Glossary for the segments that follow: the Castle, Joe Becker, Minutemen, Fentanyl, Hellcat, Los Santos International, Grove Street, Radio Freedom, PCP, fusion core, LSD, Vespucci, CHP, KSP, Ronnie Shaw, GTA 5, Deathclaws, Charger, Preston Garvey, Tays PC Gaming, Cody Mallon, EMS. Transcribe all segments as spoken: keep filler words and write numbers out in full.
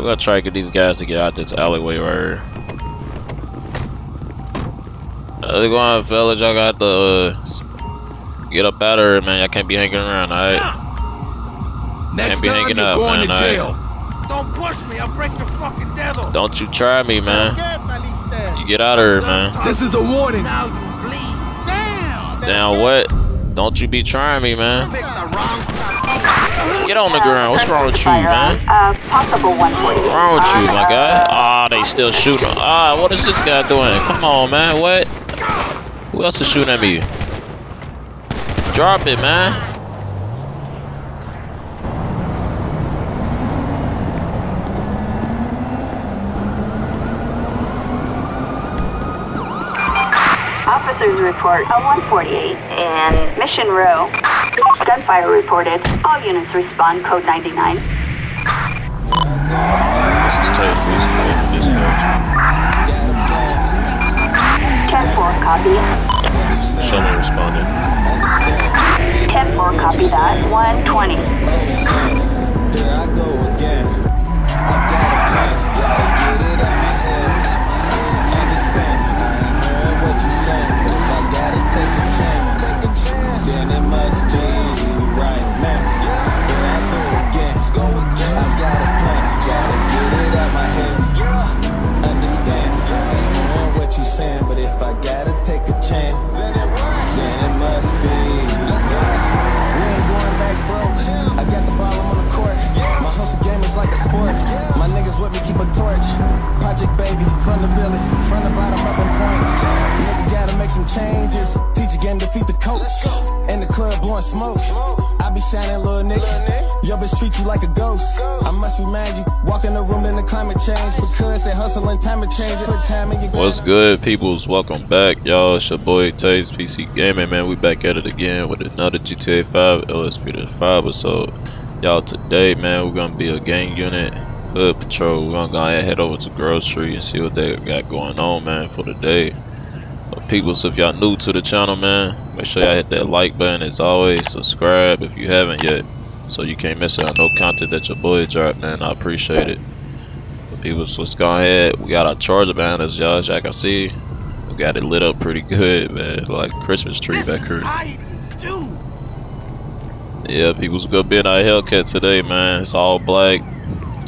We're gonna try to get these guys to get out this alleyway right here. How's it going, fellas? Y'all got to uh, get up out of here, man. Y'all can't be hanging around, alright? Next can't be time you're up, going man, to jail. Right? Don't push me, I'll break your fucking devil. Don't you try me, man. You get out of here, man. This is a warning. Now you bleed. Damn. Now what? Don't you be trying me, man. Get on the ground. What's wrong with you, man? What's wrong with you, my guy? Ah, oh, they still shooting. Ah, oh, what is this guy doing? Come on, man. What? Who else is shooting at me? Drop it, man. Officers report a one forty-eight in Mission Row. Gunfire reported. All units respond. Code ninety-nine. This is ten four, copy. Someone responded. ten four, copy that. one twenty. There I go again. I got a plan. Gotta get it out my head. Understand. I ain't heard what you saying. If I gotta take a chance, take a chance, then it must be. But if I gotta take a chance, then it, then it must be. Let's go. We ain't going back broke. I got the ball, I'm on the court. My hustle game is like a sport. My niggas with me keep a torch. Project baby, from the village, from the bottom up in points. Nigga gotta make some changes. Teach a game, defeat the coach. In the club blowing smoke. I be shining, little nigga. Yo, bitch treat you like a ghost. I must remind you, walk in the room in the climate change. Because they hustle and time change. Put time in your. What's good, peoples? Welcome back, y'all. It's your boy Tays P C Gaming, man. We back at it again with another G T A five L S D five episode. Y'all, today, man, we're gonna be a gang unit, hood patrol. We're gonna go ahead and head over to Grove Street and see what they got going on, man, for the day. But peoples, if y'all new to the channel, man, make sure y'all hit that like button as always. Subscribe if you haven't yet, so you can't miss out on no content that your boy dropped, man. I appreciate it. But people, so let's go ahead. We got our Charger behind us, y'all. As y'all can see, we got it lit up pretty good, man. Like Christmas tree back here. Yeah, people's gonna be in our Hellcat today, man. It's all black.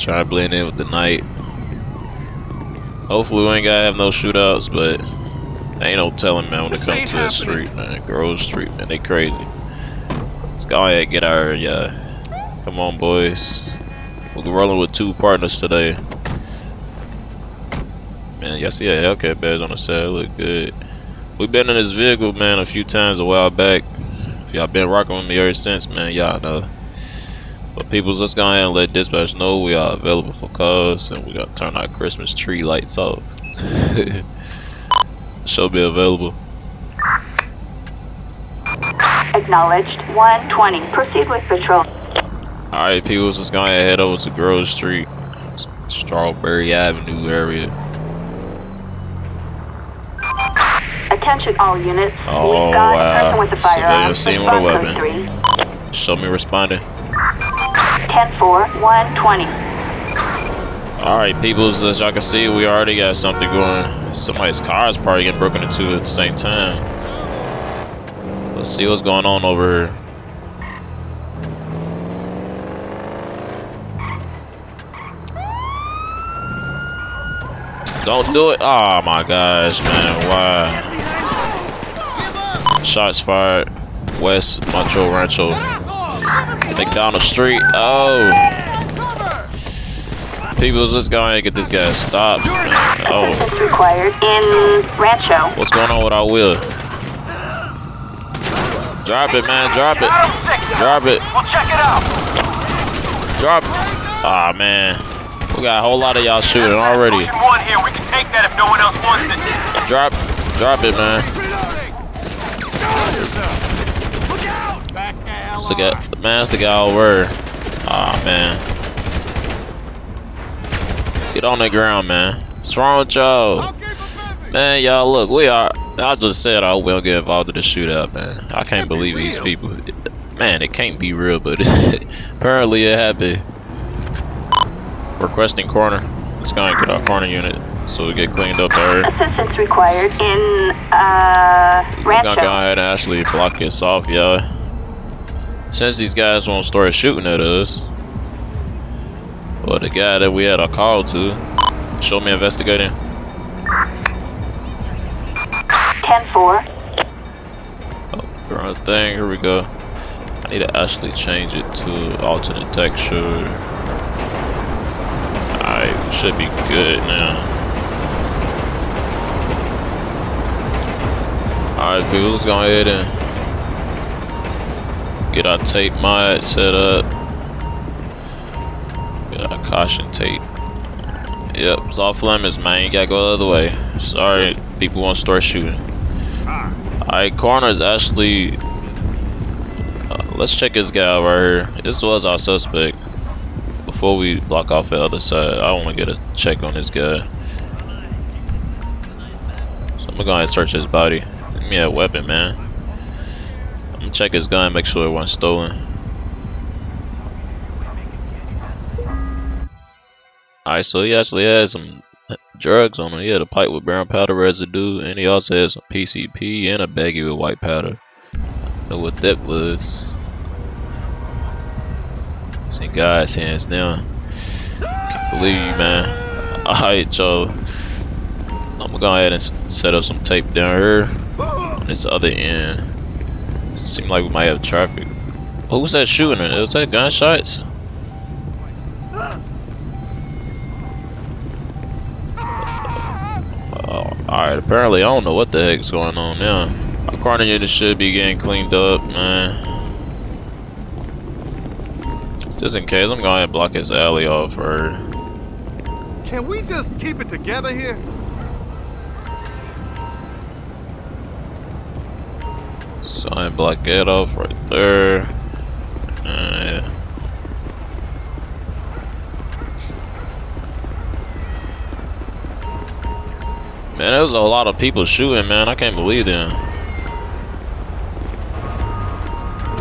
Try to blend in with the night. Hopefully we ain't gotta have no shootouts, but ain't no telling, man, when it comes to the street, man. Grove Street, man, they crazy. Let's go ahead and get our, yeah. Come on, boys. We're rolling with two partners today. Man, y'all see a Hellcat badge on the side. Look good. We've been in this vehicle, man, a few times a while back. If y'all been rocking with me ever since, man, y'all know. But peoples, let's go ahead and let dispatch know we are available for calls, and we gotta turn our Christmas tree lights off. She'll be available. Acknowledged. one twenty. Proceed with patrol. Alright, people, let's go ahead and head over to Grove Street, Strawberry Avenue area. Attention all units. Oh, we've got wow. Person with a firearm. Scene with a weapon. Show me responding. ten four, one twenty. Alright, people, as y'all can see, we already got something going. Somebody's car is probably getting broken into at the same time. Let's see what's going on over here. Don't do it. Oh my gosh, man. Why? Shots fired. West Macho Rancho. They down the street. Oh. People, let's go ahead and get this guy stopped. Oh. Required in Rancho. What's going on with our wheel? Drop it, man. Drop it. Drop it. We'll check it out. Drop. Ah, oh, man. We got a whole lot of y'all shooting already. Drop, drop it, man. It's a guy, man. It's a guy over. Ah, oh, man. Get on the ground, man. What's wrong with y'all? Man, y'all look. We are. I just said I will get involved in the shootout, man. I can't believe these people. Man, it can't be real, but apparently it happened. Requesting corner. Let's go and get our corner unit so we get cleaned up there. Assistance required in uh Rancho. We're gonna go ahead and actually block this off, yeah. Since these guys won't start shooting at us. Well, the guy that we had a call to, show me investigating. ten four. Oh, wrong thing. Here we go. I need to actually change it to alternate texture. Alright, we should be good now. Alright, people, let's go ahead and get our tape mod set up. Get our caution tape. Yep, it's off limits, man. You gotta go the other way. Sorry, people won't start shooting. Alright, corner is actually. Uh, let's check this guy out right here. This was our suspect. Before we block off the other side, I want to get a check on this guy. So I'm gonna go ahead and search his body. Give me a weapon, man. I'm gonna check his gun, make sure it wasn't stolen. Alright, so he actually had some drugs on him. He had a pipe with brown powder residue, and he also had some P C P and a baggie with white powder. I know what that was. It's in God's hands now. Can't believe you, man. Alright, y'all. I'm gonna go ahead and set up some tape down here on this other end. Seems like we might have traffic. Who was that shooting at? Was that gunshots? Alright, apparently I don't know what the heck's going on now. Our corner unit should be getting cleaned up, man. Just in case, I'm going to block his alley off her. Can we just keep it together here? So I block it off right there. Uh, yeah. Man, there was a lot of people shooting, man. I can't believe them.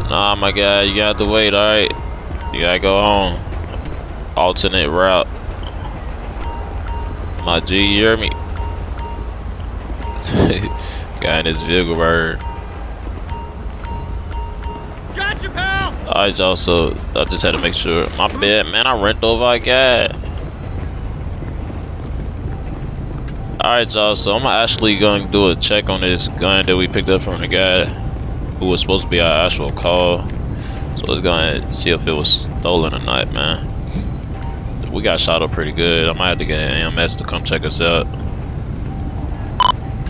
Nah, my guy, you got to wait, alright? You gotta go home. Alternate route. My G, you hear me? Guy in this vehicle right here. Gotcha, pal! Alright, y'all, so I just had to make sure. My bad, man, I rent over a guy. Alright, y'all, so I'm actually going to do a check on this gun that we picked up from the guy who was supposed to be our actual call. So let's go and see if it was stolen or not, man. We got shot up pretty good. I might have to get an E M S to come check us out.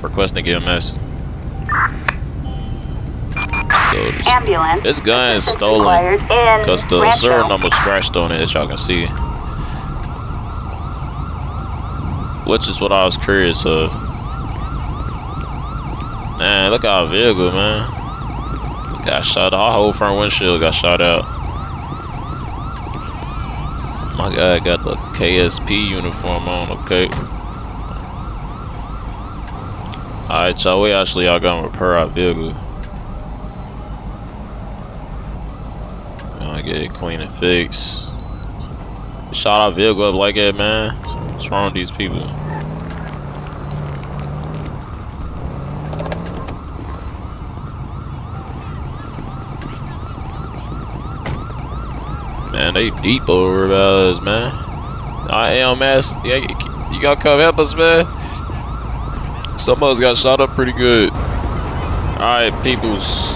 Requesting E M S. So this, Ambulance. this gun is stolen because the serial number scratched on it, as y'all can see. Which is what I was curious of. Man, look at our vehicle, man. Got shot out. Our whole front windshield got shot out. My guy got the K S P uniform on, okay. Alright, y'all, we actually are gonna repair our vehicle. Gonna get it clean and fixed. Shot our vehicle up like that, man. What's wrong with these people? Man, they deep over about us, man. I am, ass. Yeah, you gotta come help us, man. Some of us got shot up pretty good. Alright, peoples.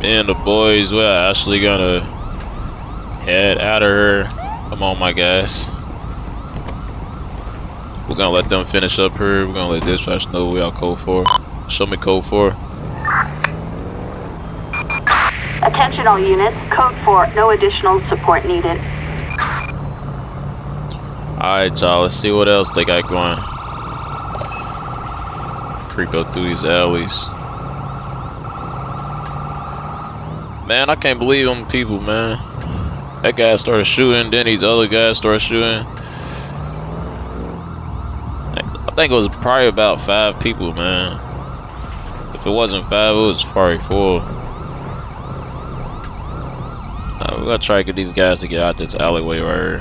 Me and the boys, we're actually gonna head out of here. Come on, my guys. We're gonna let them finish up here. We're gonna let this rush know we are code four. Show me code four. Attention all units, code four, no additional support needed. Alright, y'all, let's see what else they got going. Creep up through these alleys. Man, I can't believe them people, man. That guy started shooting, then these other guys started shooting. I think it was probably about five people, man. If it wasn't five, it was probably four. We're gonna try to get these guys to get out this alleyway right here.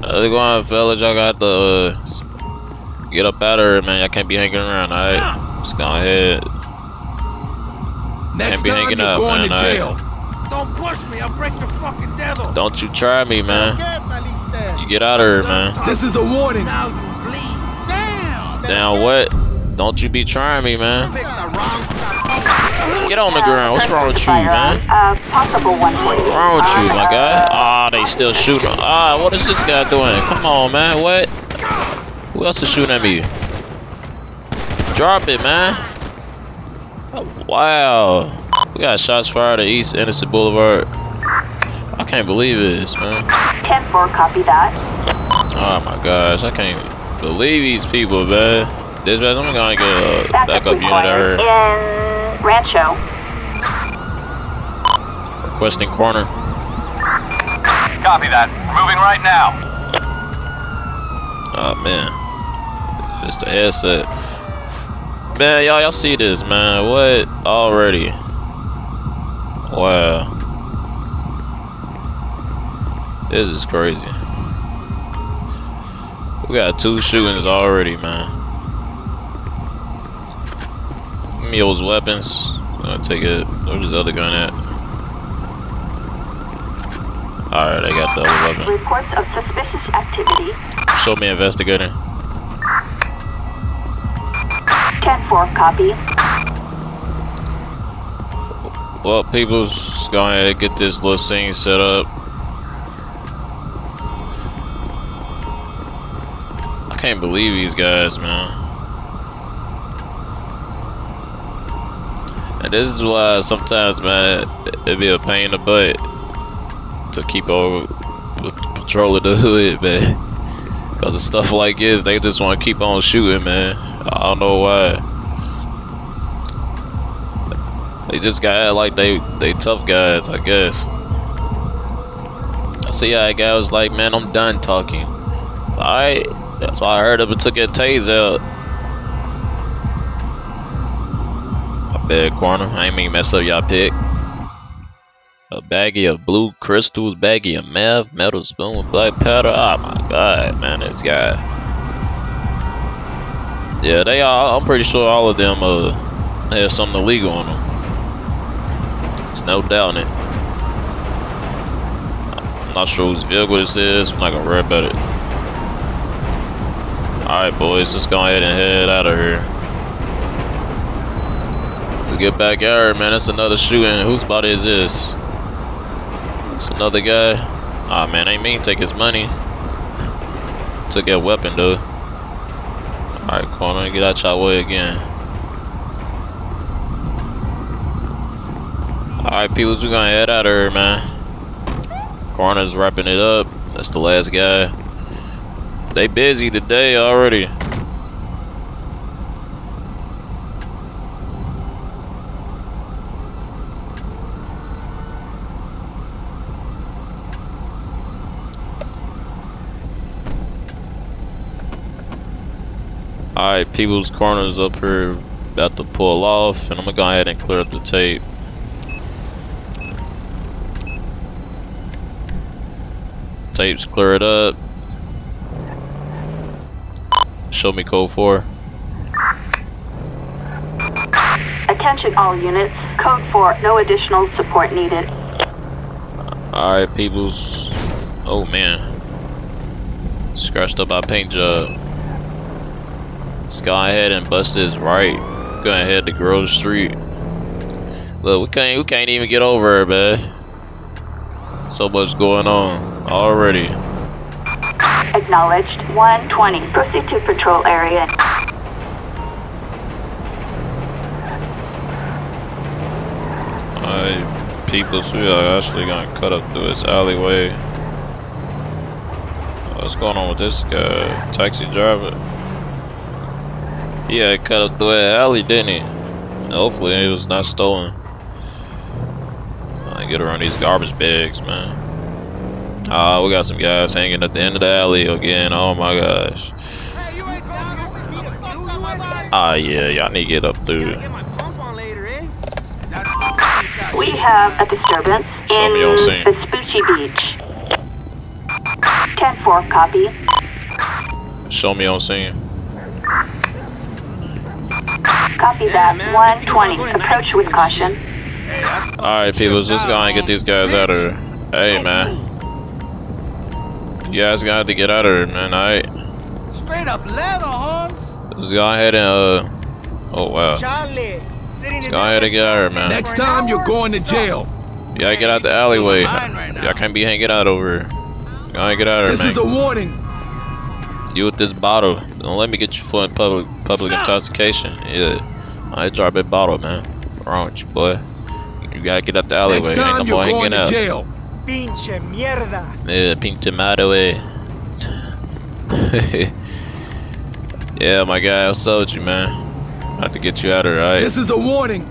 How's it going, fellas? Y'all got to uh, get up out of here, man. Y'all can't be hanging around, alright? Just go ahead. Next can't be hanging out, man. To jail. Right? Don't push me, I'll break your fucking devil. Don't you try me, man. You get out of here, man. This is a warning. Now you bleed. Damn. Now what? Don't you be trying me, man. Get on the ground. What's wrong with you, man? What's wrong with you, my guy? Ah, oh, they still shooting. Ah, what is this guy doing? Come on, man. What? Who else is shooting at me? Drop it, man. Oh, wow. We got shots fired at East Innocent Boulevard. I can't believe this, man. ten four, copy that. Oh, my gosh. I can't believe these people, man. This man, I'm going to get a backup unit out here. Rancho. Requesting corner. Copy that. Moving right now. Oh man. If it's the headset. Man, y'all y'all see this, man. What already? Wow. This is crazy. We got two shootings already, man. Those weapons. I'll take it. Where's this other gun at? Alright, I got the other weapon. Reports of suspicious activity. Show me investigator. ten four, copy. Well, people's gonna get this little scene set up. I can't believe these guys, man. And this is why sometimes, man, it'd be a pain in the butt to keep on patrolling the hood, man. Because of stuff like this, they just want to keep on shooting, man. I don't know why. They just got like they they tough guys, I guess. I see how a guy was like, man, I'm done talking. Alright, that's why I heard him and took that Tays out. Bad corner. I ain't mean mess up y'all pick. A baggie of blue crystals, baggie of meth, metal spoon with black powder. Oh my god, man, this guy. Yeah, they all, I'm pretty sure all of them uh have something illegal on them. There's no doubting it. I'm not sure whose vehicle this is. I'm not gonna worry about it. Alright boys, let's go ahead and head out of here. Get back at her, man. That's another shooting. Whose body is this? It's another guy. Ah, oh, man, ain't mean take his money. Took that weapon, dude. Alright, corner, get out your way again. Alright, peoples, we're gonna head out of here, man. Corner's wrapping it up. That's the last guy. They busy today already. Alright, people's corners up here about to pull off, and I'm gonna go ahead and clear up the tape. Tape's cleared up. Show me code four. Attention all units. Code four, no additional support needed. Alright, people's. Oh man. Scratched up our paint job. Let's go ahead and bust this right. We're gonna head to Grove Street. Look, we can't we can't even get over it, man. So much going on already. Acknowledged. one twenty. Proceed to patrol area. Alright, people, so we are actually gonna cut up through this alleyway. What's going on with this guy? Taxi driver. Yeah, it cut up through that alley, didn't he? And hopefully it was not stolen. I get around these garbage bags, man. Ah, uh, we got some guys hanging at the end of the alley again. Oh my gosh. Ah, uh, yeah, y'all need to get up through. We have a disturbance in Vespucci Beach. ten four, copy. Show me on scene. Copy that. Yeah, one twenty. Approach with caution. Hey, alright, people, let's just go and get these guys out of here. Hey, man. You guys gonna have to get out of here, man, alright? Straight up ladder, Holmes. Let's go ahead and, uh. Oh, wow. Charlie, let's go ahead and get out of here, man. Next time you're going to jail. Yeah, get out the alleyway. Y'all can't be hanging out over here. Go ahead and get out of here, man. This is a warning. You with this bottle. Don't let me get you for in public public Stop. intoxication. Yeah. I drop that bottle, man. What's wrong with you, boy? You gotta get up the alleyway. Next time ain't no more hanging out. Jail. Pinche mierda. Yeah, pinche mado, eh. Yeah, my guy, I sold you, man. I have to get you out of here, alright? This is a warning.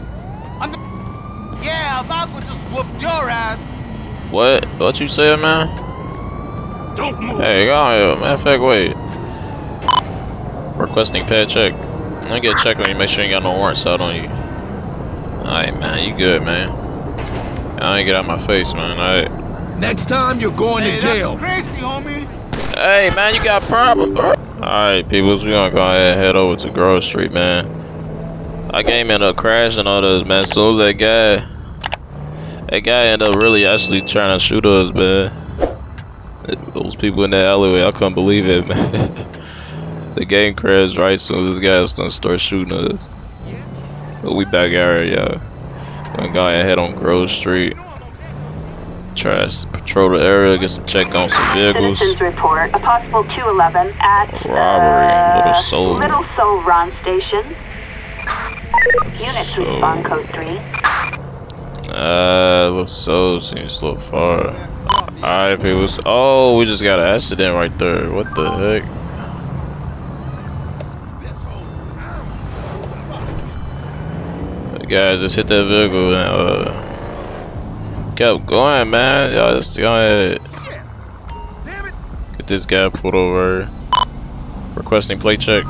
I'm the yeah, if I could just whoop your ass. What? What you said, man? Don't move. Hey, go on, matter of fact, wait. Requesting pad check. I get a check on you, make sure you ain't got no warrants out on you. Alright, man, you good, man. I ain't get out my face, man, alright. Next time you're going hey, to jail. That's crazy, homie. Hey, man, you got problems, bro. Alright, peoples, we're gonna go ahead and head over to Grove Street, man. I came in a crash and all those, man. So was that guy. That guy ended up really actually trying to shoot us, man. Those people in that alleyway, I couldn't believe it, man. The game crashed right soon as this guy's gonna start shooting us. But we back out here, y'all. Gonna go ahead on Grove Street. Try to patrol the area, get some check on some vehicles. Citizens report a possible two eleven at robbery, uh, Little Soul. Little Soul Ron Station. Units so, respond code three. Uh, Little Soul seems a little far. Alright, people. Oh, we just got an accident right there. What the heck? Hey, guys, just hit that vehicle and uh, kept going, man. Y'all just go ahead. Get this guy pulled over. Requesting plate check.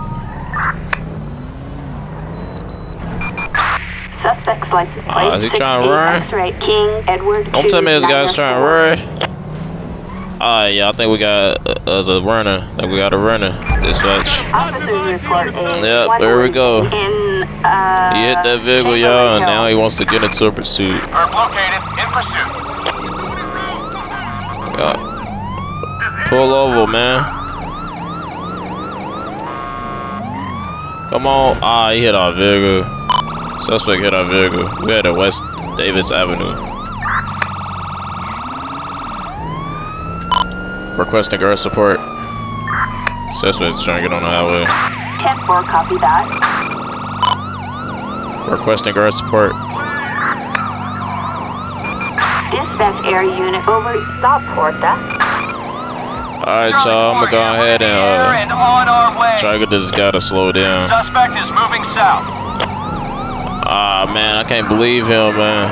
Suspect's license plate. Uh, is he trying to run? King Edward. Don't tell me this guy's trying to run. Alright, yeah, I think we got uh, as a runner. I think we got a runner. Dispatch. Yep, there we go. In, uh, he hit that vehicle, y'all, and now he wants to get into a pursuit. Located in pursuit. Yeah. Pull over, man. Come on. Ah, he hit our vehicle. Suspect hit our vehicle. We had at West Davis Avenue. Requesting guard support. Suspect's trying to get on the highway. ten four, copy that. Requesting guard support. Dispatch air unit over. Stop, Porta. Alright, y'all. I'm gonna go ahead and uh, try to get this guy to slow down. Suspect is moving south. Ah, man. I can't believe him, man.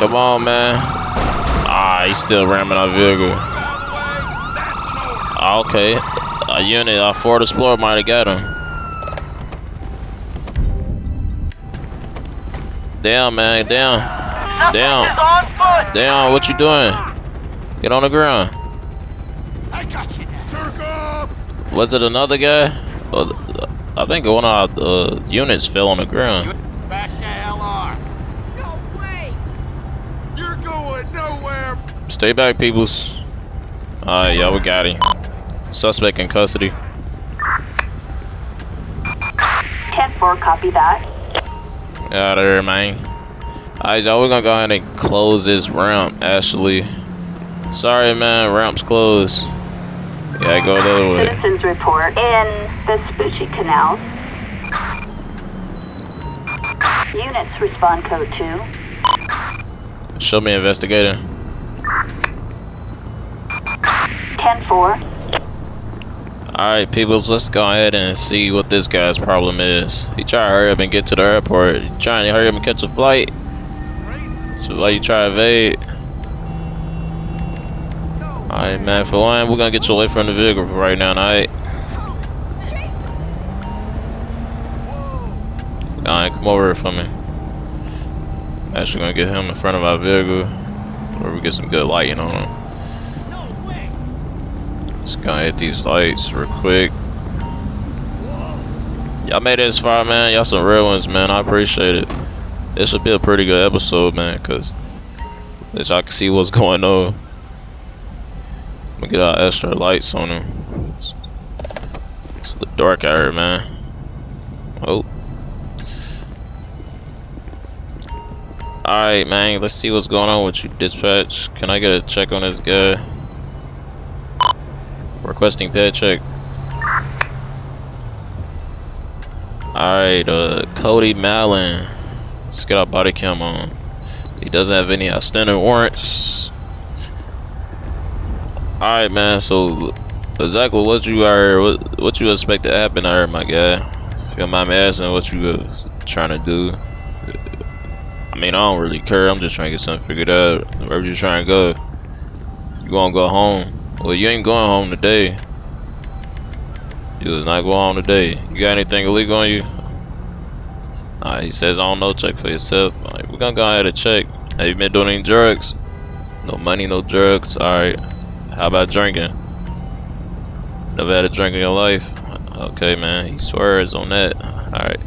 Come on, man. Ah, he's still ramming our vehicle. Ah, okay. A unit, our Ford Explorer might have got him. Down, man, down. Down. Down, what you doing? Get on the ground. Was it another guy? I think one of our uh, units fell on the ground. Stay back, peoples. Alright, y'all, we got him. Suspect in custody. ten four, copy that. Get out of here, man. Alright, y'all, we're gonna go ahead and close this ramp, actually. Sorry, man, ramp's closed. Yeah, go the other way. Citizens report in the Vespucci Canal. Units respond code two. Show me investigator. ten four. Alright, peoples, let's go ahead and see what this guy's problem is. He trying to hurry up and get to the airport. He trying to hurry up and catch a flight. That's why you try to evade. Alright, man, for one, we're gonna get you away from the vehicle right now, alright? Alright, come over here for me. Actually gonna get him in front of my vehicle where we get some good lighting on him. Just gonna hit these lights real quick. Y'all made it this far, man. Y'all some real ones, man. I appreciate it. This should be a pretty good episode, man, because y'all can see what's going on. We get our extra lights on him. It's, it's the dark out here, man. Oh. Alright, man, let's see what's going on with you, dispatch. Can I get a check on this guy? Requesting paycheck. Alright, uh, Cody Mallon. Let's get our body cam on. He doesn't have any outstanding warrants. Alright, man, so exactly what you are, what, what you expect to happen out here, my guy. If you don't mind me asking what you were trying to do. I mean, I don't really care. I'm just trying to get something figured out. Wherever you're trying to go, you gonna go home. Well, you ain't going home today. You was not going home today. You got anything illegal on you? Alright, he says, I don't know. Check for yourself. All right, we're gonna go ahead and check. Have you been doing any drugs? No money, no drugs. Alright. How about drinking? Never had a drink in your life? Okay, man. He swears on that. Alright.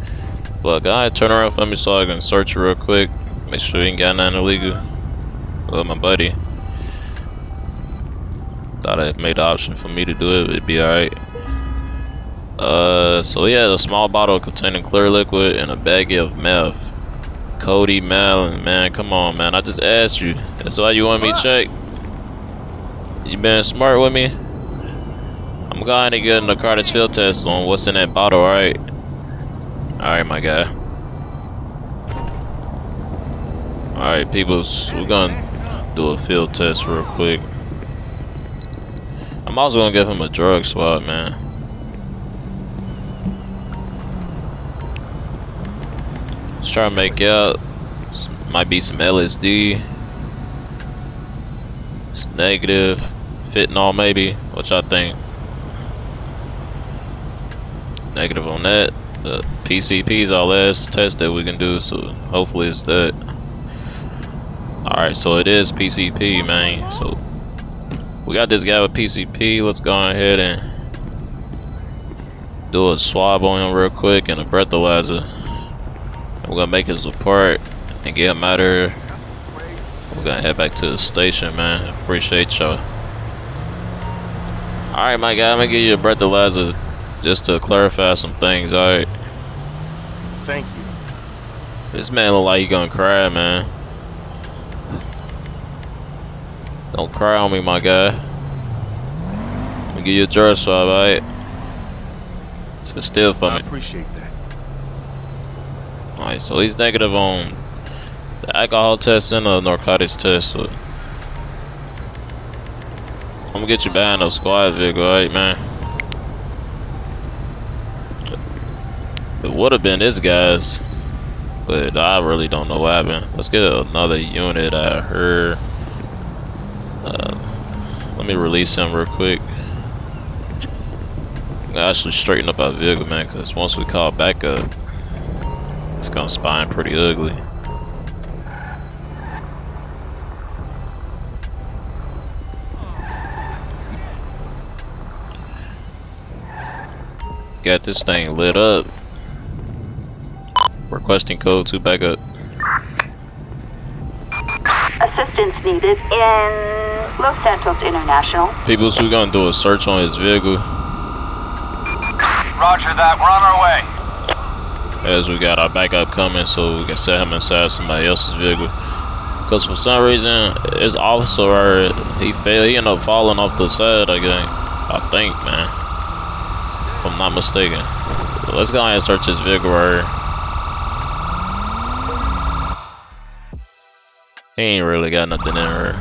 Look, I turn around for me so I can search real quick. Make sure you ain't got nothing illegal. Love my buddy. Thought I made the option for me to do it. It'd be alright. Uh, so he has a small bottle containing clear liquid and a baggie of meth. Cody Mallon, man, come on, man. I just asked you. That's why you want me to check. You been smart with me? I'm going to get in the car that's field test on what's in that bottle, alright? Alright, my guy. Alright, peoples, we're gonna do a field test real quick. I'm also gonna give him a drug swab, man. Let's try to make out. This might be some L S D. It's negative. Fentanyl, maybe. What y'all think? Negative on that. The P C P is our last test that we can do, so hopefully it's that. Alright, so it is P C P, man. So we got this guy with P C P. Let's go ahead and do a swab on him real quick and a breathalyzer. And we're gonna make his report and get him out of here. We're gonna head back to the station, man. Appreciate y'all. Alright, my guy, I'm gonna give you a breathalyzer. Just to clarify some things, alright? Thank you. This man look like he gonna cry, man. Don't cry on me, my guy. I'm gonna give you a drug swab, alright? So still for me. I appreciate that. Alright, so he's negative on the alcohol test and the narcotics test. So I'm gonna get you behind those squad vehicle, alright, man? It would have been this guy's, but I really don't know what happened. Let's get another unit out of her. Uh, let me release him real quick. I'm gonna actually straighten up our vehicle, man, because once we call back up, it's gonna spine pretty ugly. Got this thing lit up. Requesting code to back up. Assistance needed in Los Santos International. People, so we're gonna do a search on his vehicle. Roger that, we're on our way. As we got our backup coming, so we can set him inside somebody else's vehicle. Because for some reason, his officer, he failed, he ended up falling off the side again. I think, man. If I'm not mistaken. Let's go ahead and search his vehicle right here. He ain't really got nothing in her.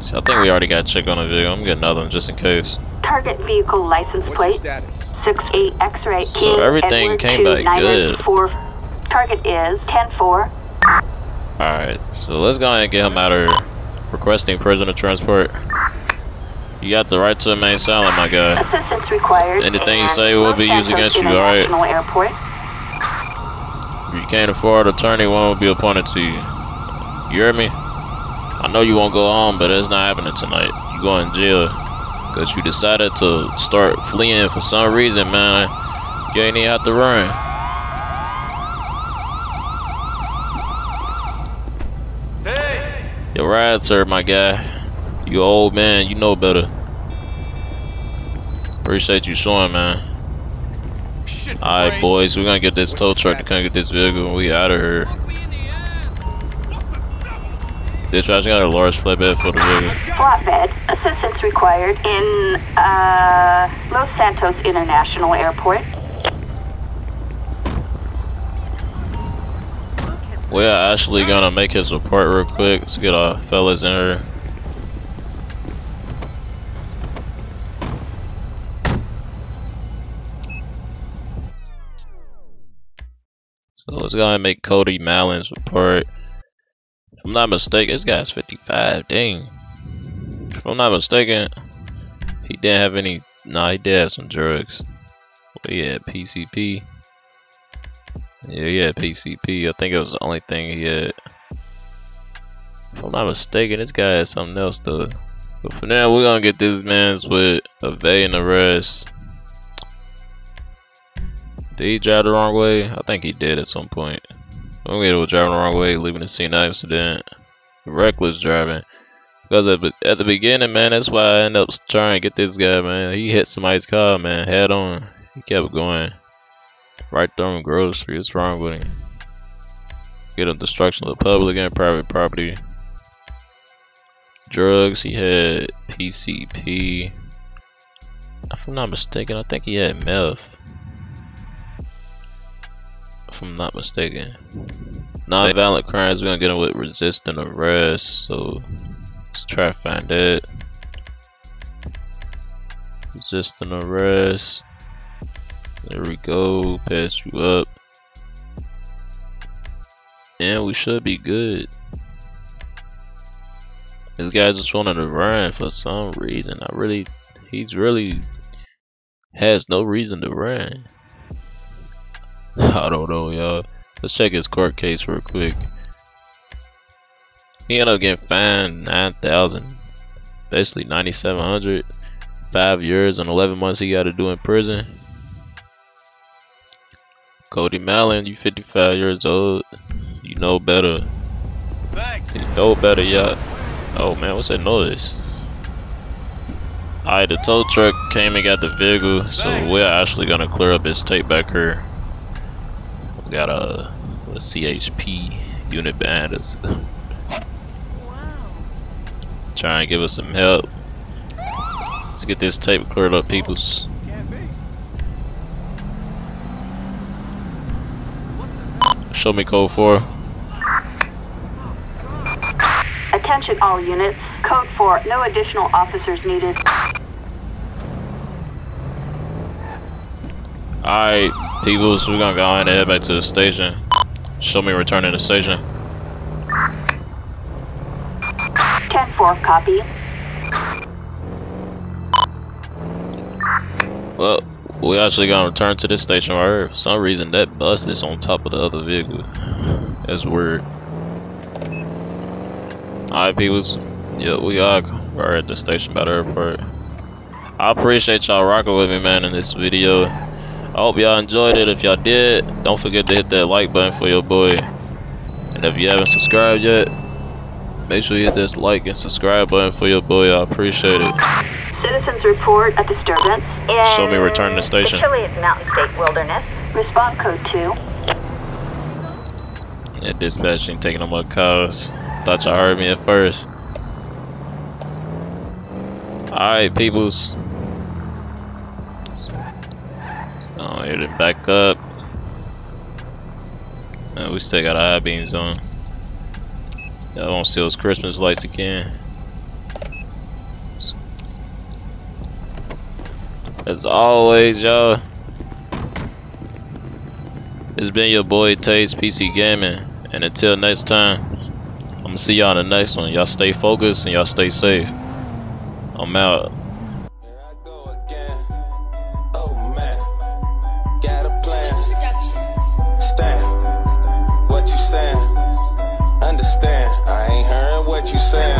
So I think we already got a check on the vehicle. I'm getting another one just in case. Target vehicle license plate six eight X-ray. So everything came back good. Target is ten four. Alright, so let's go ahead and get him out of here. Requesting prisoner transport. You got the right to remain silent, my guy. Assistance required. Anything you say will be used against you, alright? If you can't afford an attorney, one will be appointed to you. You hear me? I know you won't go home, but it's not happening tonight. You going in jail because you decided to start fleeing for some reason, man. You ain't even have to run. Hey! Your ride, sir, my guy. You old man, you know better. Appreciate you showing, man. Alright, boys, we're gonna get this tow truck to come get this vehicle when we out of here. This truck's got a large flatbed for the vehicle. Flatbed, assistance required in uh, Los Santos International Airport. We are actually gonna make his report real quick. Let's get our fellas in here. Let's go ahead and make Cody Mallon's report. If I'm not mistaken, this guy's fifty-five. Dang. If I'm not mistaken, he didn't have any. Nah, he did have some drugs. But he had P C P. Yeah, he had P C P. I think it was the only thing he had. If I'm not mistaken, this guy had something else though. But for now, we're gonna get this man's with evading arrest. Did he drive the wrong way? I think he did at some point. I'm gonna drive the wrong way, leaving the scene of accident. Reckless driving. Because at the beginning, man, that's why I ended up trying to get this guy, man. He hit somebody's car, man, head on. He kept going. Right there on Grove Street. What's wrong with him? Get him destruction of the public and private property. Drugs, he had P C P. If I'm not mistaken, I think he had meth. If I'm not mistaken. Non-violent crimes, we're gonna get him with resisting arrest, so let's try to find that. Resisting arrest. There we go, pass you up. And we should be good. This guy just wanted to run for some reason. I really, he's really has no reason to run. I don't know, y'all. Let's check his court case real quick. He ended up getting fined nine thousand dollars, basically nine thousand seven hundred dollars, five years and eleven months he got to do in prison. Cody Mallon, you fifty-five years old, you know better. Thanks. You know better, y'all. Oh man, what's that noise? Alright, the tow truck came and got the vehicle, so thanks. We're actually gonna clear up his tape back here. Got a, a C H P unit behind us. Wow. Trying to give us some help. Let's get this tape cleared up, peoples. Show me code four. Attention all units. Code four. No additional officers needed. Alright, people, so we're gonna go ahead and head back to the station. Show me returning to the station. ten four, copy. Well, we actually gonna return to this station right here. For some reason, that bus is on top of the other vehicle. That's weird. Alright, people, yeah, we are right at the station by the airport. I appreciate y'all rocking with me, man, in this video. I hope y'all enjoyed it. If y'all did, don't forget to hit that like button for your boy. And if you haven't subscribed yet, make sure you hit this like and subscribe button for your boy. I appreciate it. Citizens report a disturbance in Show me return to station. The Chilean Mountain State Wilderness. Respond code two. Yeah, dispatching taking on my calls. Thought y'all heard me at first. Alright, peoples. Oh, here to back up. Man, we still got our eye beams on. Y'all don't see those Christmas lights again. As always, y'all, it's been your boy Tays P C Gaming, and until next time, I'm gonna see y'all in the next one. Y'all stay focused and y'all stay safe. I'm out. you saying.